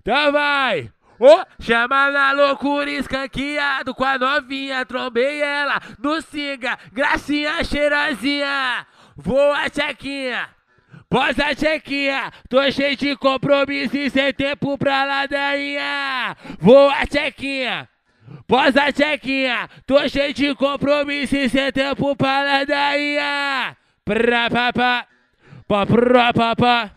Então vai! Oh, chama na loucura, escanqueado com a novinha, trombei ela no singa, gracinha cheirosinha. Voa, chequinha, posa, chequinha, tô cheio de compromisso e sem tempo pra ladainha. Voa, chequinha, posa, chequinha, tô cheio de compromisso e sem tempo pra ladainha. Pra papá, papá, papá.